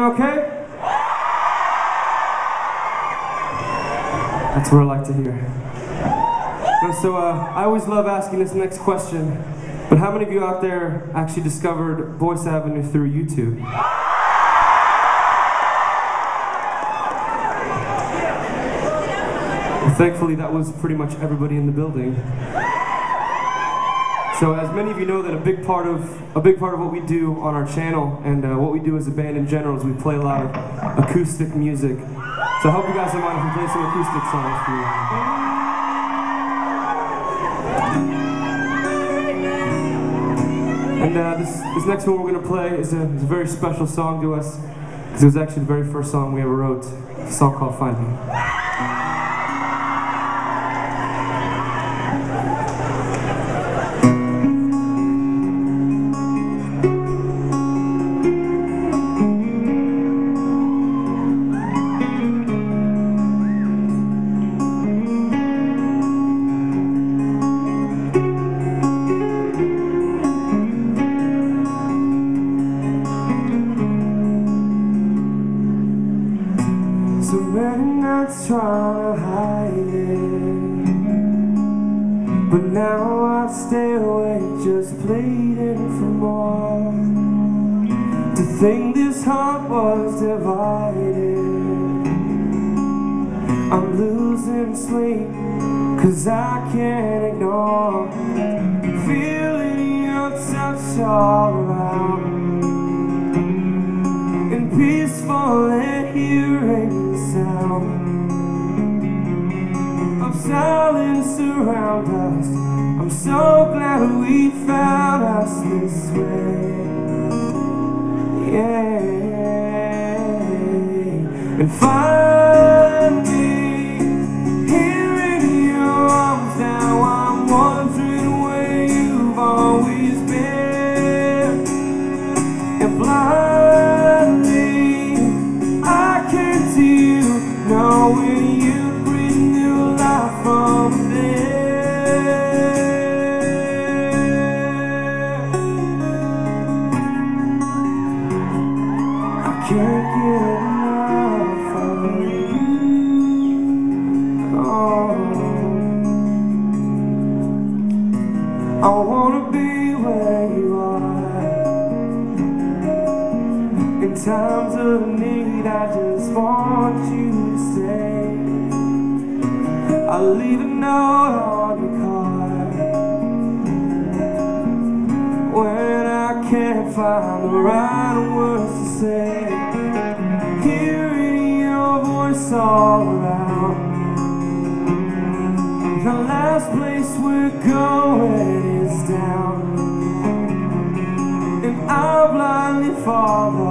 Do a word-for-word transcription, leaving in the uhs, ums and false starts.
Okay? That's what I like to hear. So uh, I always love asking this next question, but how many of you out there actually discovered Boyce Avenue through YouTube? Well, thankfully that was pretty much everybody in the building. So as many of you know, that a big part of a big part of what we do on our channel and uh, what we do as a band in general is we play a lot of acoustic music. So I hope you guys don't mind if we play some acoustic songs for you. And uh, this, this next one we're going to play is a, is a very special song to us, because it was actually the very first song we ever wrote. It's a song called Find Me. So many nights trying to hide it, but now I stay awake just pleading for more. To think this heart was divided, I'm losing sleep, cause I can't ignore feeling your touch all around. And peacefully hearing sound of silence around us. I'm so glad we found us this way. Yeah. And find me here in your arms. Now I'm wondering where you've always been. And blindly I can see, knowing you bring new life from there. I can't get enough of you. Oh, I wanna be where you are. In times of need, I just want you. I'll leave a note on your card when I can't find the right words to say. Hearing your voice all around, the last place we're going is down, and I'll blindly follow.